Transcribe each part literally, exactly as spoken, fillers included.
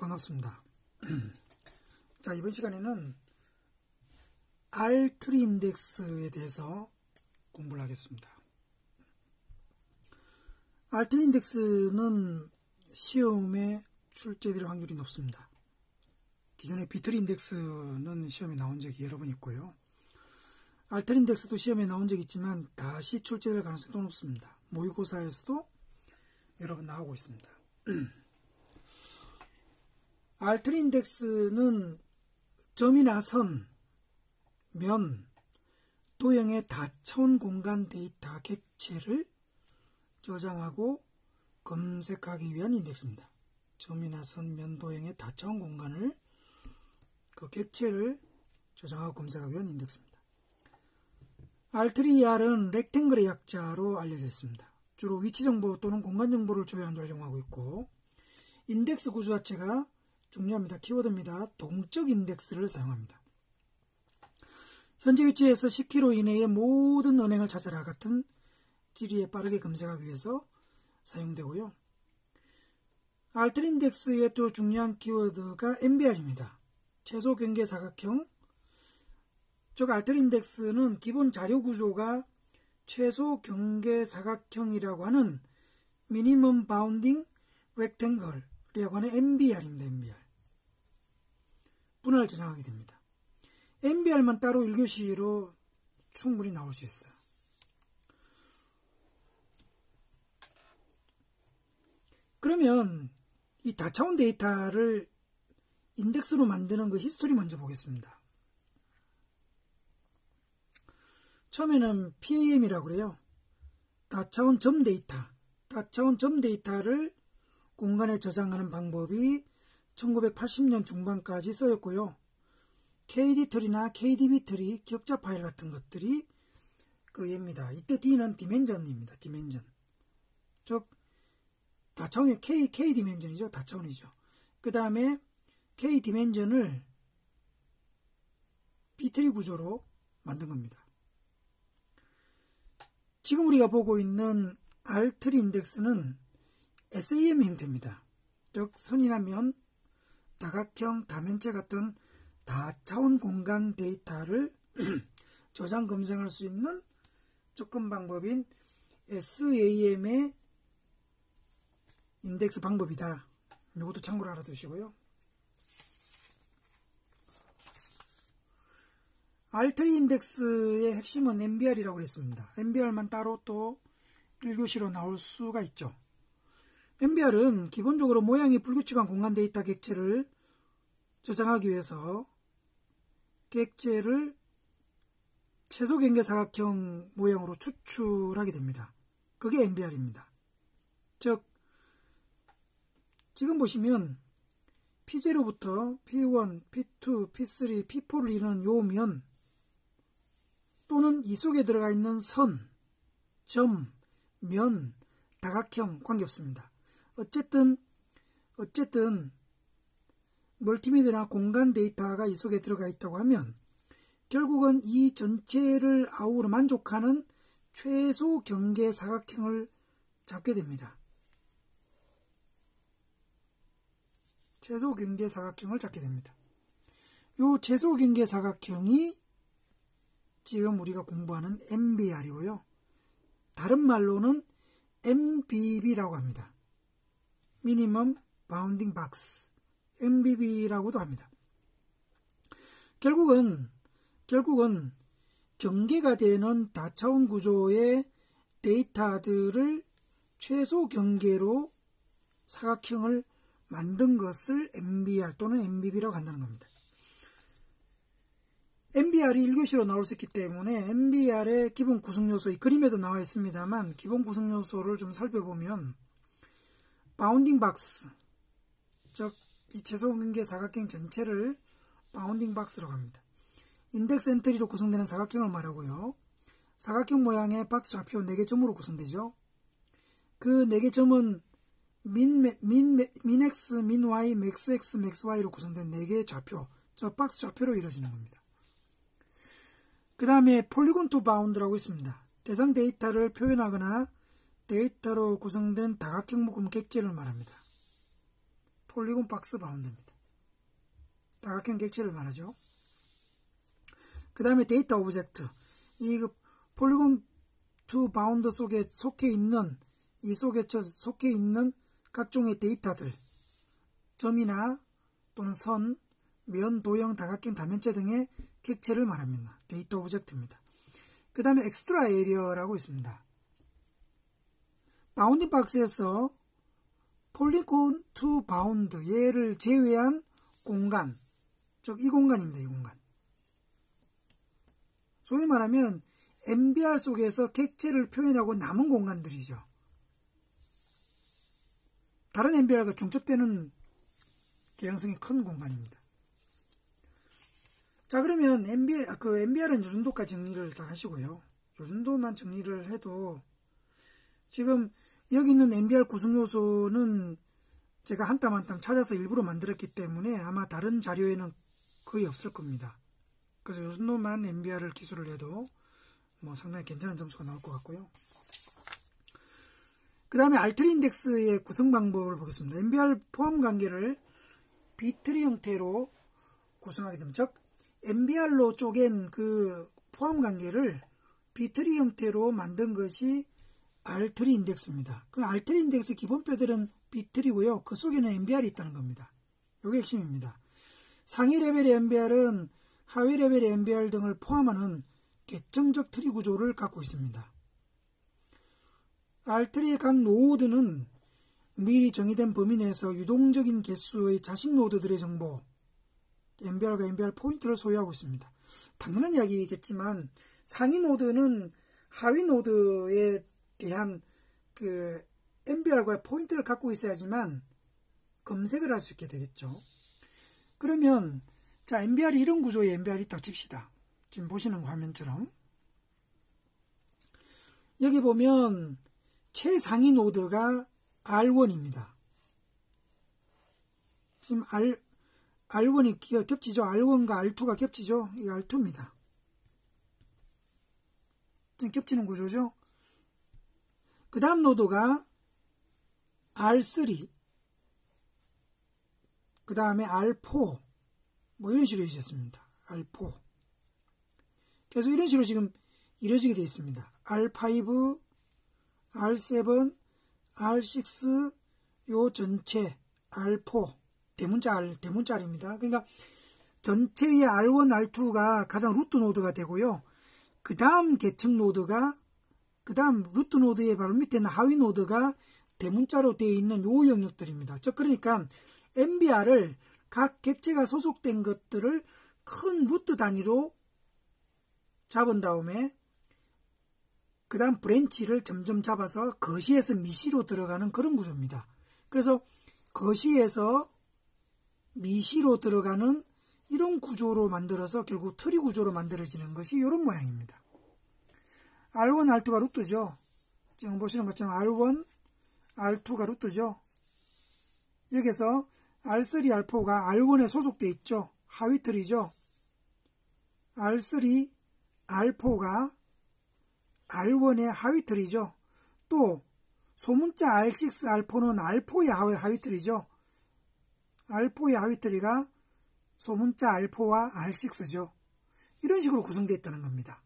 반갑습니다. 자, 이번 시간에는 R 트리 인덱스에 대해서 공부를 하겠습니다. R 트리 인덱스는 시험에 출제될 확률이 높습니다. 기존의 B 트리 인덱스는 시험에 나온 적이 여러 번 있고요. R 트리 인덱스도 시험에 나온 적이 있지만 다시 출제될 가능성도 높습니다. 모의고사에서도 여러 번 나오고 있습니다. R 트리 인덱스는 점이나 선, 면, 도형의 다차원 공간 데이터 객체를 저장하고 검색하기 위한 인덱스입니다. 점이나 선, 면, 도형의 다차원 공간을 그 객체를 저장하고 검색하기 위한 인덱스입니다. R 트리 이알은 렉탱글의 약자로 알려져 있습니다. 주로 위치 정보 또는 공간 정보를 조회한도 활용하고 있고, 인덱스 구조 자체가 중요합니다. 키워드입니다. 동적 인덱스를 사용합니다. 현재 위치에서 십 킬로미터 이내의 모든 은행을 찾아라 같은 지리에 빠르게 검색하기 위해서 사용되고요. R 트리 인덱스의 또 중요한 키워드가 엠비알입니다. 최소 경계 사각형. 즉, R 트리 인덱스는 기본 자료 구조가 최소 경계 사각형이라고 하는 미니멈 바운딩 렉탱글이라고 하는 엠비알입니다. 엠비알. 분할을 저장하게 됩니다. 엠비알만 따로 일 교시로 충분히 나올 수 있어요. 그러면 이 다차원 데이터를 인덱스로 만드는 그 히스토리 먼저 보겠습니다. 처음에는 팜이라고 그래요. 다차원 점 데이터. 다차원 점 데이터를 공간에 저장하는 방법이 천구백팔십 년 중반까지 쓰였고요. 케이디 트리나 케이디비 트리, 격자 파일 같은 것들이 그 얘입니다. 이때 D는 디멘전입니다. 디멘전. 즉, 다차원의 K, K 디멘전이죠. 다차원이죠. 그 다음에 K 디멘전을 B 트리 구조로 만든 겁니다. 지금 우리가 보고 있는 R 트리 인덱스는 에스에이엠 형태입니다. 즉, 선이나 면, 다각형, 다면체 같은 다차원 공간 데이터를 저장 검색할 수 있는 접근 방법인 에스에이엠의 인덱스 방법이다. 이것도 참고로 알아두시고요. R 트리 인덱스의 핵심은 엠비알이라고 그랬습니다. 엠비알만 따로 또 일 교시로 나올 수가 있죠. 엠비알은 기본적으로 모양이 불규칙한 공간 데이터 객체를 저장하기 위해서 객체를 최소 경계 사각형 모양으로 추출하게 됩니다. 그게 엠비알입니다. 즉, 지금 보시면 피 영부터 피 일, 피 이, 피 삼, 피 사를 이루는 요면 또는 이 속에 들어가 있는 선, 점, 면, 다각형 관계없습니다. 어쨌든 어쨌든 멀티미디어나 공간 데이터가 이 속에 들어가 있다고 하면 결국은 이 전체를 아우러 만족하는 최소 경계 사각형을 잡게 됩니다. 최소 경계 사각형을 잡게 됩니다. 이 최소 경계 사각형이 지금 우리가 공부하는 엠비알이고요. 다른 말로는 엠비비라고 합니다. 미니멈 바운딩 박스, 엠비비라고도 합니다. 결국은 결국은 경계가 되는 다차원 구조의 데이터들을 최소 경계로 사각형을 만든 것을 엠비알 또는 엠비비라고 한다는 겁니다. 엠비알이 일 교시로 나올 수 있기 때문에 엠비알의 기본 구성요소, 이 그림에도 나와 있습니다만 기본 구성요소를 좀 살펴보면 바운딩 박스, 즉 이 최소경계 사각형 전체를 바운딩 박스라고 합니다. 인덱스 엔트리로 구성되는 사각형을 말하고요. 사각형 모양의 박스 좌표 네 개 점으로 구성되죠. 그 네 개 점은 민, 민, 민 X, 민 Y, 맥스 X, 맥스 Y로 구성된 네 개의 좌표, 저 박스 좌표로 이루어지는 겁니다. 그 다음에 폴리곤 투 바운드라고 있습니다. 대상 데이터를 표현하거나 데이터로 구성된 다각형 묶음 객체를 말합니다. 폴리곤 박스 바운드입니다. 다각형 객체를 말하죠. 그 다음에 데이터 오브젝트, 이 폴리곤 투 바운드 속에 속해 있는 이 속에 속해 있는 각종의 데이터들, 점이나 또는 선, 면, 도형, 다각형, 다면체 등의 객체를 말합니다. 데이터 오브젝트입니다. 그 다음에 엑스트라 에리어라고 있습니다. 바운딩 박스에서 폴리곤 투 바운드 얘를 제외한 공간, 즉 이 공간입니다. 이 공간. 소위 말하면 엠비알 속에서 객체를 표현하고 남은 공간들이죠. 다른 엠비알과 중첩되는 개연성이 큰 공간입니다. 자, 그러면 엠비알, 그 엠비알은 요 정도까지 정리를 다 하시고요. 요 정도만 정리를 해도 지금 여기 있는 엠비알 구성 요소는 제가 한 땀 한 땀 찾아서 일부러 만들었기 때문에 아마 다른 자료에는 거의 없을 겁니다. 그래서 요 정도만 엠비알을 기술을 해도 뭐 상당히 괜찮은 점수가 나올 것 같고요. 그 다음에 R 트리 인덱스의 구성 방법을 보겠습니다. 엠비알 포함 관계를 B트리 형태로 구성하게 됩니다. 즉 엠비알로 쪼갠 그 포함 관계를 B트리 형태로 만든 것이 R 트리 인덱스입니다. 그 R 트리 인덱스의 기본 뼈들은 B트리고요. 그 속에는 엠비알이 있다는 겁니다. 이게 핵심입니다. 상위 레벨의 엠비알은 하위 레벨의 엠비알 등을 포함하는 계층적 트리 구조를 갖고 있습니다. R트리의 각 노드는 미리 정의된 범위 내에서 유동적인 개수의 자식 노드들의 정보, 엠비알과 엠비알 포인트를 소유하고 있습니다. 당연한 이야기겠지만 상위 노드는 하위 노드에 대한 그 엠비알과의 포인트를 갖고 있어야지만 검색을 할 수 있게 되겠죠. 그러면 자, 엠비알이 이런 구조의 엠비알이 있다고 칩시다. 지금 보시는 화면처럼 여기 보면 최상위 노드가 알 원입니다. 지금 R, 알 원이 겹치죠. 알 원과 알 투가 겹치죠. 이게 알 투입니다. 지금 겹치는 구조죠. 그 다음 노드가 알 쓰리, 그 다음에 알 포, 뭐 이런 식으로 이루어졌습니다. 알 포. 계속 이런 식으로 지금 이루어지게 되어 있습니다. 알 파이브, 알 세븐, 알 식스, 요 전체 알 포, 대문자 R, 대문자 R입니다. 그러니까 전체의 알 원, 알 투가 가장 루트 노드가 되고요. 그 다음 계층 노드가, 그 다음 루트 노드의 바로 밑에 있는 하위 노드가 대문자로 되어 있는 요 영역들입니다. 즉 그러니까 엠비알을 각 객체가 소속된 것들을 큰 루트 단위로 잡은 다음에 그 다음 브랜치를 점점 잡아서 거시에서 미시로 들어가는 그런 구조입니다. 그래서 거시에서 미시로 들어가는 이런 구조로 만들어서 결국 트리 구조로 만들어지는 것이 이런 모양입니다. 알 원, 알 투가 루트죠. 지금 보시는 것처럼 알 원, 알 투가 루트죠. 여기서 알 쓰리, 알 포가 알 원에 소속되어 있죠. 하위 트리죠. 알 쓰리, 알 포가 알 원의 하위 트리죠. 또 소문자 알 식스, 알 포는 알 포의 하위 트리죠. 알 포의 하위 트리가 소문자 알 포와 알 식스죠. 이런 식으로 구성되어 있다는 겁니다.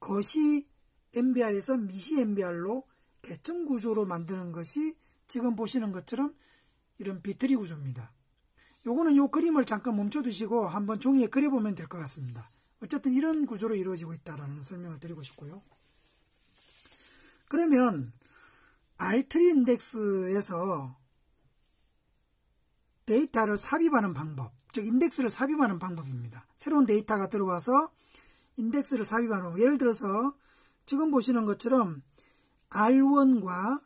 거시 엠비알에서 미시 엠비알로 계층 구조로 만드는 것이 지금 보시는 것처럼 이런 B트리 구조입니다. 요거는 요 그림을 잠깐 멈춰두시고 한번 종이에 그려보면 될 것 같습니다. 어쨌든 이런 구조로 이루어지고 있다라는 설명을 드리고 싶고요. 그러면 R 트리 인덱스에서 데이터를 삽입하는 방법, 즉 인덱스를 삽입하는 방법입니다. 새로운 데이터가 들어와서 인덱스를 삽입하는 방법. 예를 들어서 지금 보시는 것처럼 알 원과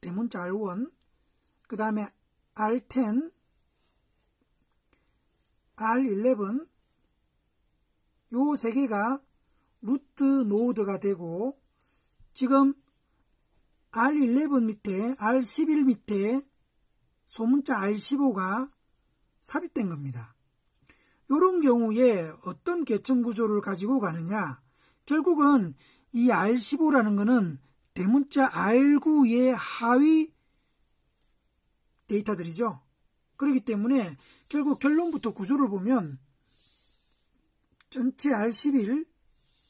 대문자 알 원, 그 다음에 알 텐, 알 일레븐, 요 세 개가 루트 노드가 되고 지금 알 일레븐 밑에 알 십일 밑에 소문자 알 십오가 삽입된 겁니다. 요런 경우에 어떤 계층 구조를 가지고 가느냐? 결국은 이 알 십오라는 거는 대문자 알 구의 하위 데이터들이죠. 그렇기 때문에 결국 결론부터 구조를 보면 전체 알 십일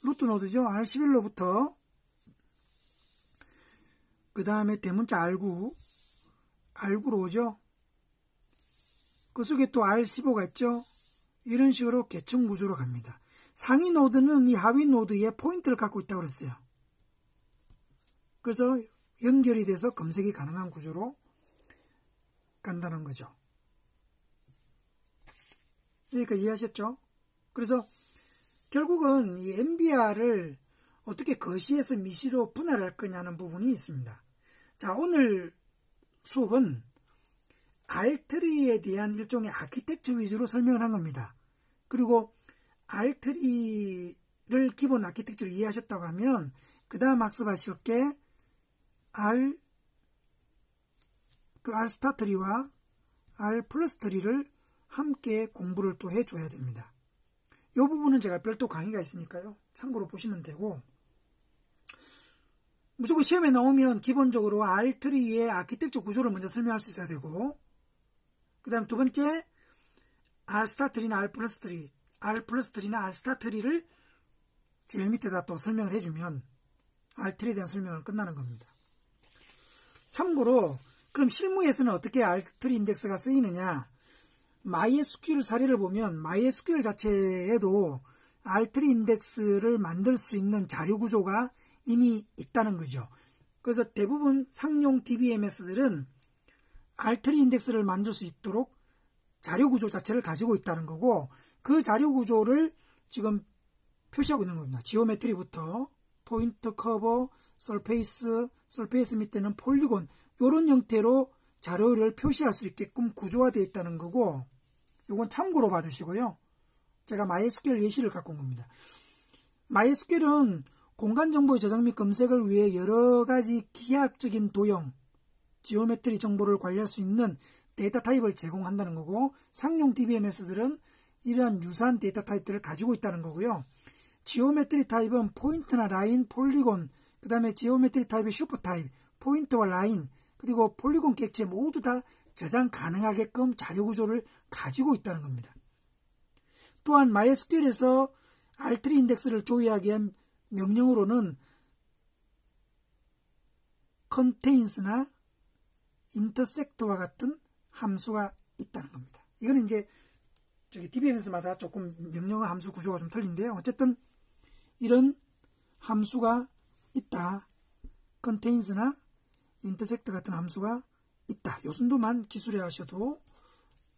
루트 노드죠. 알 십일로부터 그 다음에 대문자 알 구, 알 구로 오죠. 그 속에 또 알 십오가 있죠. 이런 식으로 계층 구조로 갑니다. 상위 노드는 이 하위 노드에 포인트를 갖고 있다고 그랬어요. 그래서 연결이 돼서 검색이 가능한 구조로 간다는 거죠. 여기까지 이해하셨죠? 그래서 결국은 이 엠비알을 어떻게 거시에서 미시로 분할할 거냐는 부분이 있습니다. 자, 오늘 수업은 R 트리에 대한 일종의 아키텍처 위주로 설명을 한 겁니다. 그리고 R 트리를 기본 아키텍처로 이해하셨다고 하면 그 다음 학습하실 게 R 그 R 스타 트리와 R 플러스 트리를 함께 공부를 또 해줘야 됩니다. 이 부분은 제가 별도 강의가 있으니까요. 참고로 보시면 되고, 무조건 시험에 나오면 기본적으로 R 트리의 아키텍처 구조를 먼저 설명할 수 있어야 되고, 그 다음 두 번째 R 스타 트리나 R 플러스 트리, R 플러스 트리나 R 스타 트리를 제일 밑에다 또 설명을 해주면 R 트리에 대한 설명은 끝나는 겁니다. 참고로 그럼 실무에서는 어떻게 R 트리 인덱스가 쓰이느냐, MySQL 사례를 보면 MySQL 자체에도 R 트리 인덱스를 만들 수 있는 자료 구조가 이미 있다는 거죠. 그래서 대부분 상용 디비엠에스들은 R 트리 인덱스를 만들 수 있도록 자료 구조 자체를 가지고 있다는 거고, 그 자료 구조를 지금 표시하고 있는 겁니다. 지오메트리부터 포인트, 커버, 서페이스, 서페이스 밑에는 폴리곤, 이런 형태로 자료를 표시할 수 있게끔 구조화되어 있다는 거고, 이건 참고로 봐주시고요. 제가 MySQL 예시를 갖고 온 겁니다. MySQL은 공간정보의 저장 및 검색을 위해 여러가지 기하학적인 도형, 지오메트리 정보를 관리할 수 있는 데이터 타입을 제공한다는 거고, 상용 디비엠에스들은 이러한 유사한 데이터 타입들을 가지고 있다는 거고요. 지오메트리 타입은 포인트나 라인, 폴리곤, 그 다음에 지오메트리 타입의 슈퍼 타입, 포인트와 라인, 그리고 폴리곤 객체 모두 다 저장 가능하게끔 자료 구조를 가지고 있다는 겁니다. 또한 MySQL에서 R 트리 인덱스를 조회하기 위한 명령으로는 contains나 intersect와 같은 함수가 있다는 겁니다. 이거는 이제 저기 디비엠에스마다 조금 명령어 함수 구조가 좀 틀린데요. 어쨌든 이런 함수가 있다. contains나 intersect 같은 함수가 있다. 요 정도만 기술해 하셔도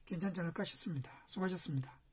괜찮지 않을까 싶습니다. 수고하셨습니다.